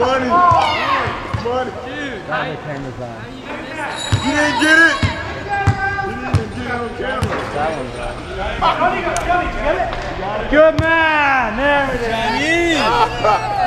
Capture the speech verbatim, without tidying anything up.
Money. Money. Dude, now the camera's on. You didn't get it? You didn't get it on camera. That one's on. Good man. There it is.